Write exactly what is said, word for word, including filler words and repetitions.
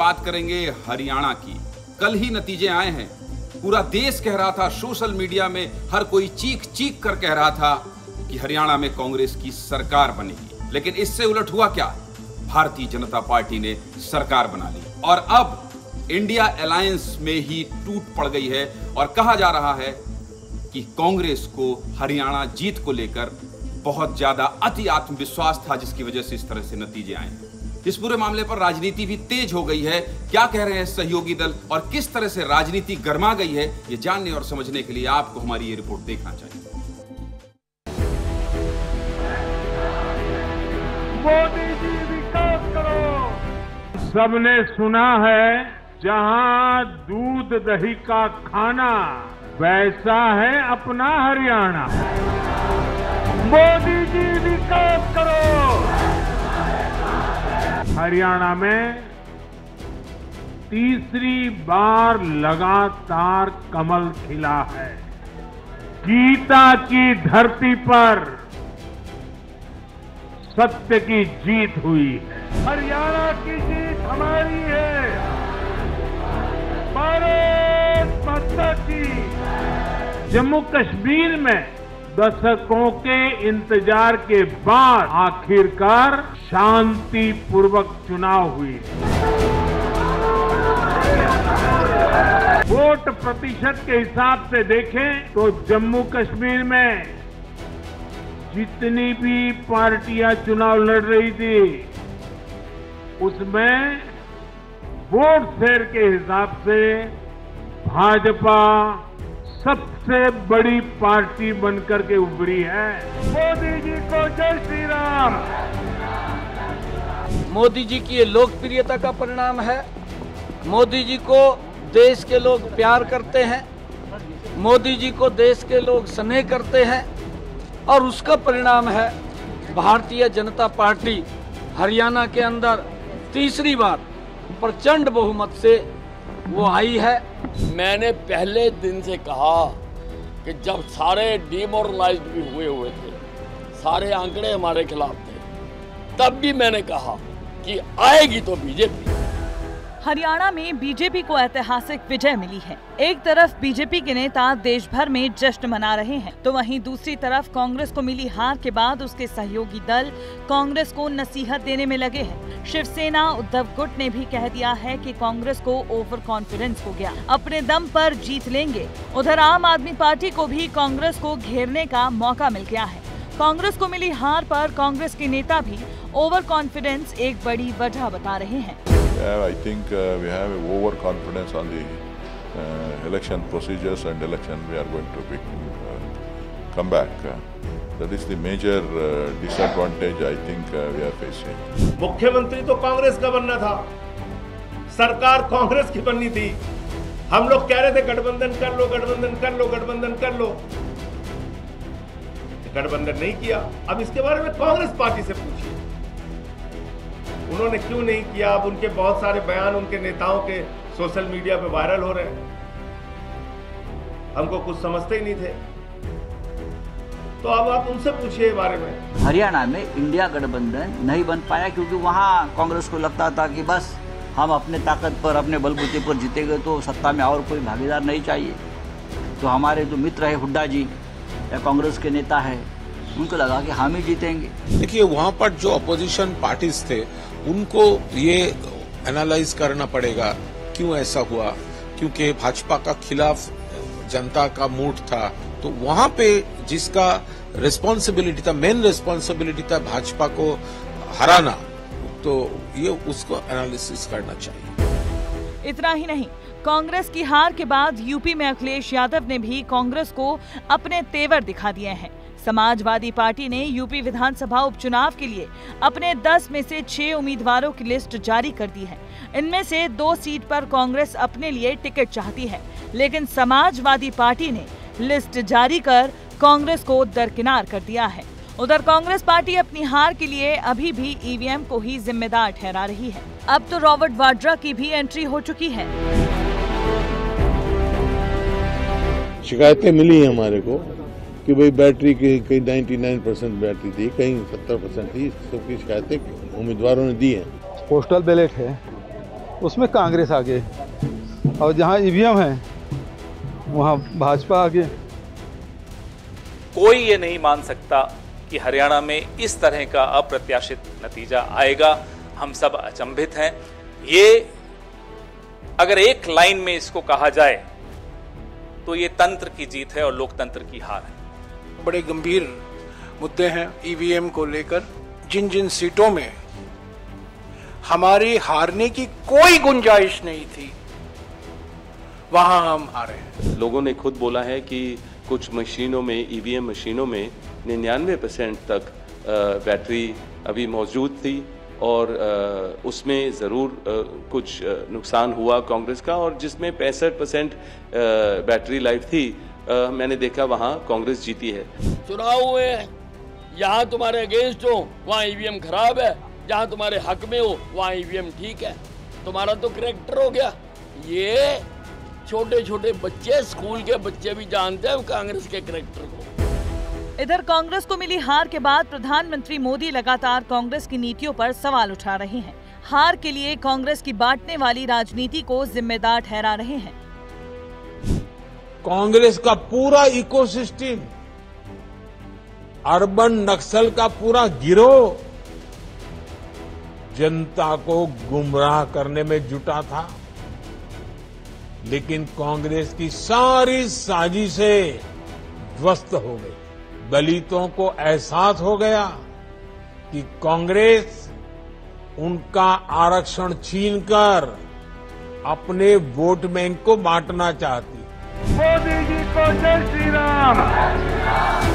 बात करेंगे हरियाणा की। कल ही नतीजे आए हैं। पूरा देश कह रहा था, सोशल मीडिया में हर कोई चीख चीख कर कह रहा था कि हरियाणा में कांग्रेस की सरकार बनेगी, लेकिन इससे उलट हुआ क्या? भारतीय जनता पार्टी ने सरकार बना ली और अब इंडिया अलायंस में ही टूट पड़ गई है और कहा जा रहा है कि कांग्रेस को हरियाणा जीत को लेकर बहुत ज्यादा अति आत्मविश्वास था, जिसकी वजह से इस तरह से नतीजे आए हैं। इस पूरे मामले पर राजनीति भी तेज हो गई है। क्या कह रहे हैं सहयोगी दल और किस तरह से राजनीति गर्मा गई है, ये जानने और समझने के लिए आपको हमारी ये रिपोर्ट देखना चाहिए। मोदी जी विकास करो। सबने सुना है, जहां दूध दही का खाना वैसा है अपना हरियाणा। मोदी जी विकास करो। हरियाणा में तीसरी बार लगातार कमल खिला है। गीता की धरती पर सत्य की जीत हुई है। हरियाणा की जीत हमारी है। भारत माता की। जम्मू कश्मीर में दशकों के इंतजार के बाद आखिरकार शांतिपूर्वक चुनाव हुई। वोट प्रतिशत के हिसाब से देखें तो जम्मू कश्मीर में जितनी भी पार्टियां चुनाव लड़ रही थी, उसमें वोट शेयर के हिसाब से भाजपा सबसे बड़ी पार्टी बनकर के उभरी है। मोदी जी को जय श्री राम। मोदी जी की ये लोकप्रियता का परिणाम है। मोदी जी को देश के लोग प्यार करते हैं, मोदी जी को देश के लोग स्नेह करते हैं और उसका परिणाम है भारतीय जनता पार्टी हरियाणा के अंदर तीसरी बार प्रचंड बहुमत से वो आई है। मैंने पहले दिन से कहा कि जब सारे डिमोरलाइज्ड भी हुए हुए थे, सारे आंकड़े हमारे खिलाफ थे, तब भी मैंने कहा कि आएगी तो बीजेपी। हरियाणा में बीजेपी को ऐतिहासिक विजय मिली है। एक तरफ बीजेपी के नेता देश भर में जश्न मना रहे हैं, तो वहीं दूसरी तरफ कांग्रेस को मिली हार के बाद उसके सहयोगी दल कांग्रेस को नसीहत देने में लगे हैं। शिवसेना उद्धव गुट ने भी कह दिया है कि कांग्रेस को ओवर कॉन्फिडेंस हो गया, अपने दम पर जीत लेंगे। उधर आम आदमी पार्टी को भी कांग्रेस को घेरने का मौका मिल गया है। कांग्रेस को मिली हार पर कांग्रेस के नेता भी ओवर कॉन्फिडेंस एक बड़ी वजह बता रहे हैं। Yeah, I think uh, we have over confidence on the uh, election procedures and election we are going to be, uh, come back. Uh, that is the major uh, disadvantage I think uh, we are facing. मुख्यमंत्री तो कांग्रेस का बनना था, सरकार कांग्रेस की बननी थी। हम लोग कह रहे थे गठबंधन कर लो, गठबंधन कर लो, गठबंधन कर लो, गठबंधन नहीं किया। अब इसके बारे में कांग्रेस पार्टी से पूछिए, उन्होंने क्यों नहीं किया। अब उनके बहुत सारे बयान उनके नेताओं के सोशल मीडिया पे वायरल हो रहे हैं, हमको कुछ समझते ही नहीं थे। तो अब आप उनसे पूछिए बारे में। हरियाणा में इंडिया गठबंधन नहीं बन पाया क्योंकि वहाँ कांग्रेस को लगता था कि बस हम अपने ताकत पर, अपने बलबूते पर जीतेंगे तो सत्ता में और कोई भागीदार नहीं चाहिए। तो हमारे जो मित्र है हुड्डा जी या कांग्रेस के नेता है, उनको लगा कि हम ही जीतेंगे। देखिए, वहाँ पर जो अपोजिशन पार्टीज थे उनको ये एनालाइज करना पड़ेगा क्यों ऐसा हुआ, क्योंकि भाजपा का खिलाफ जनता का मूड था। तो वहाँ पे जिसका रिस्पॉन्सिबिलिटी था, मेन रिस्पॉन्सिबिलिटी था भाजपा को हराना, तो ये उसको एनालिसिस करना चाहिए। इतना ही नहीं, कांग्रेस की हार के बाद यूपी में अखिलेश यादव ने भी कांग्रेस को अपने तेवर दिखा दिए हैं। समाजवादी पार्टी ने यूपी विधानसभा उपचुनाव के लिए अपने दस में से छह उम्मीदवारों की लिस्ट जारी कर दी है। इनमें से दो सीट पर कांग्रेस अपने लिए टिकट चाहती है, लेकिन समाजवादी पार्टी ने लिस्ट जारी कर कांग्रेस को दरकिनार कर दिया है। उधर कांग्रेस पार्टी अपनी हार के लिए अभी भी ई वी एम को ही जिम्मेदार ठहरा रही है। अब तो रॉबर्ट वाड्रा की भी एंट्री हो चुकी है। शिकायतें मिली है हमारे को कि भाई बैटरी की कहीं निन्यानवे परसेंट बैटरी थी, कहीं सत्तर परसेंट थी। सबकी शिकायतें उम्मीदवारों ने दी हैं। पोस्टल बैलेट है, उसमें कांग्रेस आ गए, और जहाँ ई वी एम है वहाँ भाजपा आ गए। कोई ये नहीं मान सकता कि हरियाणा में इस तरह का अप्रत्याशित नतीजा आएगा। हम सब अचंभित हैं। ये अगर एक लाइन में इसको कहा जाए तो ये तंत्र की जीत है और लोकतंत्र की हार है। बड़े गंभीर मुद्दे हैं ई वी एम को लेकर। जिन जिन सीटों में हमारी हारने की कोई गुंजाइश नहीं थी वहां हम हारे हैं। लोगों ने खुद बोला है कि कुछ मशीनों में, ई वी एम मशीनों में निन्यानवे परसेंट तक बैटरी अभी मौजूद थी और उसमें ज़रूर कुछ नुकसान हुआ कांग्रेस का, और जिसमें पैंसठ परसेंट बैटरी लाइफ थी मैंने देखा वहाँ कांग्रेस जीती है। चुनाव हुए हैं, यहाँ तुम्हारे अगेंस्ट हो वहाँ ई वी एम खराब है, जहाँ तुम्हारे हक में हो वहाँ ई वी एम ठीक है। तुम्हारा तो करैक्टर हो गया। ये छोटे छोटे बच्चे, स्कूल के बच्चे भी जानते हैं कांग्रेस के करैक्टर को। इधर कांग्रेस को मिली हार के बाद प्रधानमंत्री मोदी लगातार कांग्रेस की नीतियों पर सवाल उठा रहे हैं। हार के लिए कांग्रेस की बांटने वाली राजनीति को जिम्मेदार ठहरा रहे हैं। कांग्रेस का पूरा इकोसिस्टम, अर्बन नक्सल का पूरा गिरोह जनता को गुमराह करने में जुटा था, लेकिन कांग्रेस की सारी साजिशें ध्वस्त हो गई। दलितों को एहसास हो गया कि कांग्रेस उनका आरक्षण छीनकर अपने वोट बैंक को बांटना चाहती। मोदी जी को जय श्री राम।